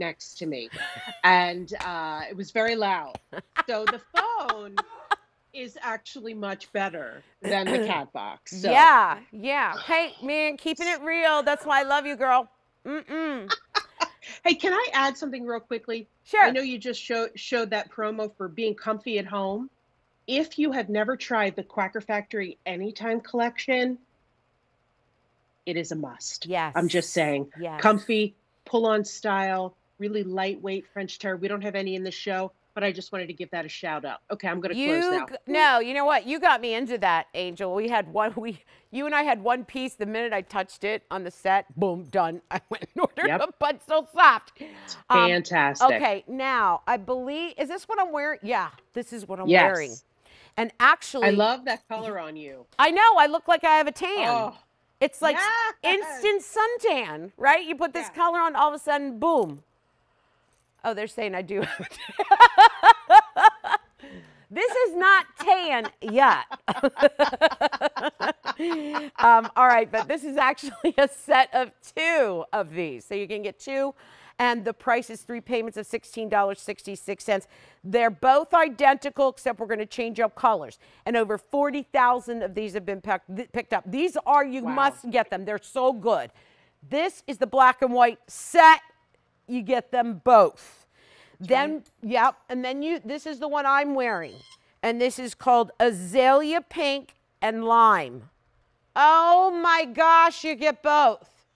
next to me, and it was very loud. So the phone is actually much better than the cat box. So. Yeah, yeah. Hey, man, keeping it real. That's why I love you, girl. Mm-mm. Hey, can I add something real quickly? Sure. I know you just showed that promo for being comfy at home. If you have never tried the Quacker Factory Anytime Collection, it is a must. Yes. I'm just saying. Yes. Comfy, pull-on style, really lightweight French terry. We don't have any in the show, but I just wanted to give that a shout out. Okay, I'm going to close now. No, you know what? You got me into that, Angel. We had one. You and I had one piece. The minute I touched it on the set, boom, done. I went and ordered a Bud So Soft. It's fantastic. Okay, now I believe, is this what I'm wearing? Yeah, this is what I'm wearing. And actually, I love that color on you. I know. I look like I have a tan. Oh. It's like instant suntan, right? You put this color on, all of a sudden, boom. Oh, they're saying I do. This is not tan yet. All right, but this is actually a set of 2 of these. So you can get 2, and the price is 3 payments of $16.66. They're both identical, except we're going to change up colors. And over 40,000 of these have been picked up. These are, you must get them. They're so good. This is the black and white set. You get them both. Then, and then this is the one I'm wearing. And this is called Azalea Pink and Lime. Oh my gosh, you get both.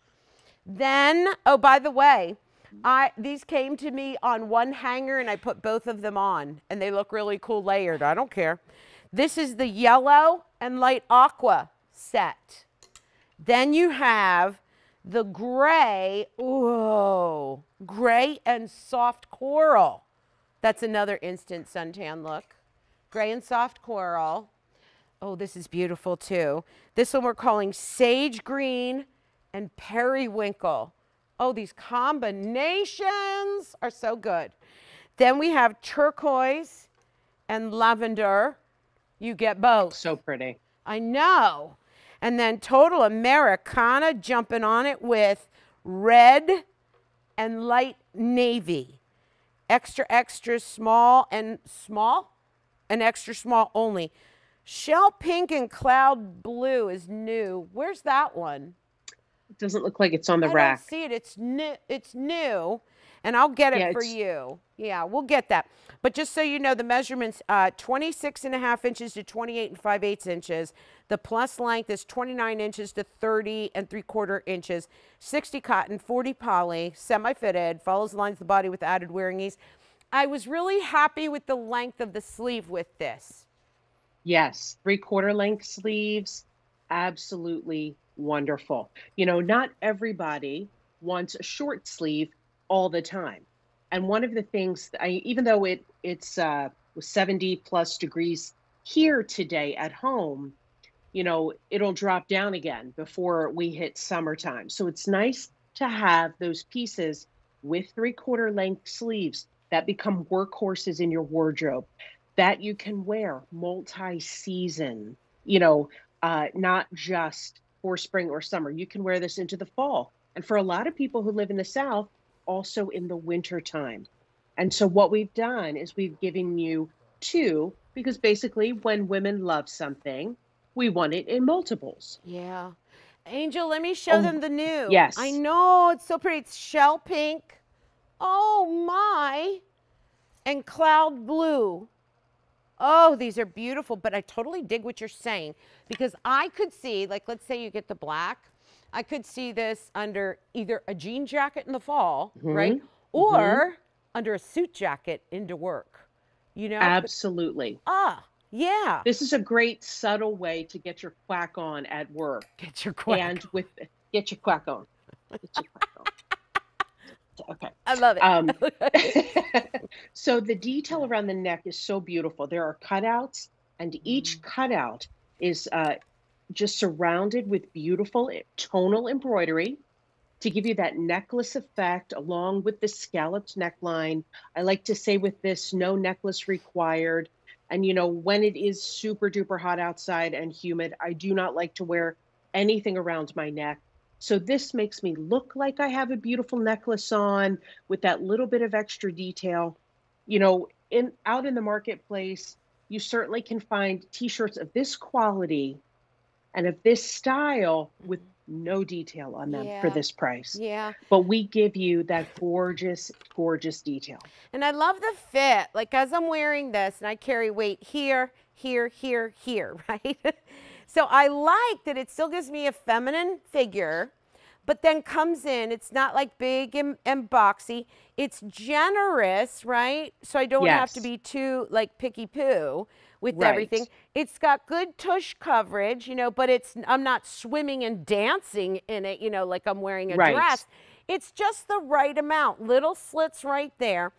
Then, oh, by the way, these came to me on one hanger and I put both of them on and they look really cool layered. I don't care. This is the yellow and light aqua set. Then you have the gray, gray and soft coral. That's another instant suntan look. Gray and soft coral. Oh, this is beautiful too. This one we're calling sage green and periwinkle. Oh, these combinations are so good. Then we have turquoise and lavender. You get both. So pretty. I know. And then Total Americana jumping on it with red and light navy. Extra, extra small and extra small only. Shell pink and cloud blue is new. Where's that one? It doesn't look like it's on the rack. I don't see it. It's new. It's new. And I'll get it for you. Yeah, we'll get that. But just so you know, the measurements, 26.5 inches to 28 5/8 inches. The plus length is 29 inches to 30 3/4 inches. 60 cotton, 40 poly, semi-fitted, follows the lines of the body with added wearing ease. I was really happy with the length of the sleeve with this. Yes, 3/4 length sleeves, absolutely wonderful. You know, not everybody wants a short sleeve all the time. And one of the things, even though it's 70 plus degrees here today at home, you know, it'll drop down again before we hit summertime. So it's nice to have those pieces with 3/4 length sleeves that become workhorses in your wardrobe that you can wear multi-season, you know, not just for spring or summer. You can wear this into the fall. And for a lot of people who live in the South, also in the winter time. And so what we've done is we've given you 2, because basically when women love something, we want it in multiples. Yeah. Angel, let me show them the new. Yes. I know, it's so pretty. It's shell pink. Oh my. And cloud blue. Oh, these are beautiful, but I totally dig what you're saying, because I could see, like, let's say you get the black. I could see this under either a jean jacket in the fall, right? Or under a suit jacket into work, you know? Absolutely. Yeah. This is a great subtle way to get your quack on at work. Get your quack. And with, get your quack on. Get your quack on. Okay. I love it. So the detail around the neck is so beautiful. There are cutouts, and each cutout is, just surrounded with beautiful tonal embroidery to give you that necklace effect along with the scalloped neckline. I like to say with this, no necklace required. And you know, when it is super duper hot outside and humid, I do not like to wear anything around my neck. So this makes me look like I have a beautiful necklace on with that little bit of extra detail. You know, out in the marketplace, you certainly can find t-shirts of this quality and of this style with no detail on them for this price. Yeah. But we give you that gorgeous, gorgeous detail. And I love the fit. Like, as I'm wearing this, and I carry weight here, here, here, here, right? So I like that it still gives me a feminine figure, but then comes in. It's not like big and boxy. It's generous, right? So I don't have to be too like picky poo with everything. It's got good tush coverage, you know, but it's, I'm not swimming and dancing in it, you know, like I'm wearing a dress. It's just the right amount, little slits right there.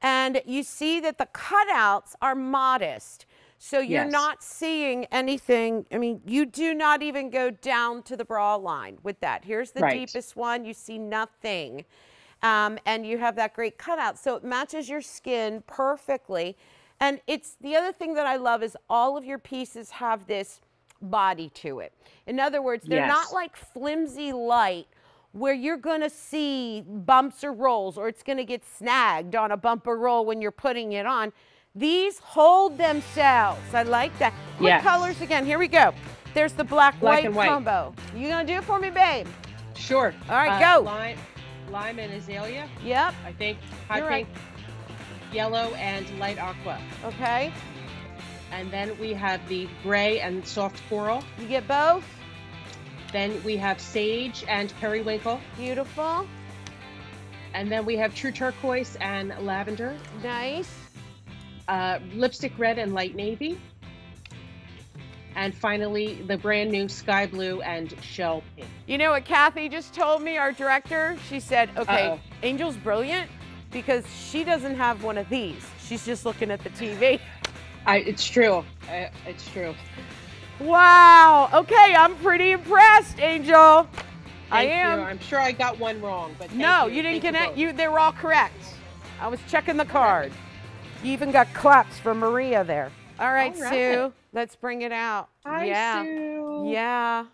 And you see that the cutouts are modest. So you're not seeing anything. I mean, you do not even go down to the bra line with that. Here's the deepest one. You see nothing. And you have that great cutout. So it matches your skin perfectly. And it's, the other thing that I love is all of your pieces have this body to it. In other words, they're not like flimsy light where you're going to see bumps or rolls, or it's going to get snagged on a bump or roll when you're putting it on. These hold themselves. I like that. Quick colors again. Here we go. There's the black-white combo. You gonna do it for me, babe? Sure. All right, go. Lime and azalea. Yep. I think hot pink, yellow, and light aqua. Okay. And then we have the gray and soft coral. You get both. Then we have sage and periwinkle. Beautiful. And then we have true turquoise and lavender. Nice. Lipstick red and light navy, and finally the brand new sky blue and shell pink. You know what Kathy just told me, our director? She said, okay, Angel's brilliant because she doesn't have one of these. She's just looking at the TV. It's true. It's true. Wow. Okay, I'm pretty impressed, Angel. Thank you. I'm sure I got one wrong, but no, you didn't get it. They were all correct. I was checking the card. You even got claps from Maria there. All right, Sue, let's bring it out. Hi, Sue. Yeah.